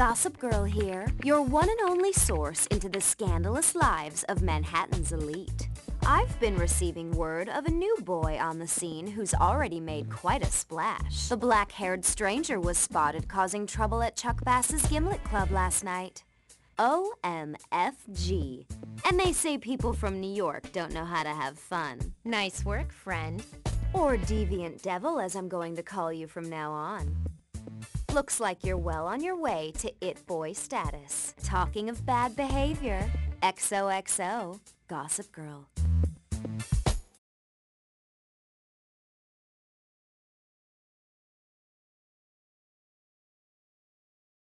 Gossip Girl here, your one and only source into the scandalous lives of Manhattan's elite. I've been receiving word of a new boy on the scene who's already made quite a splash. The black-haired stranger was spotted causing trouble at Chuck Bass's Gimlet Club last night. OMFG. And they say people from New York don't know how to have fun. Nice work, friend. Or deviant devil, as I'm going to call you from now on. Looks like you're well on your way to it boy status. Talking of bad behavior, XOXO, Gossip Girl.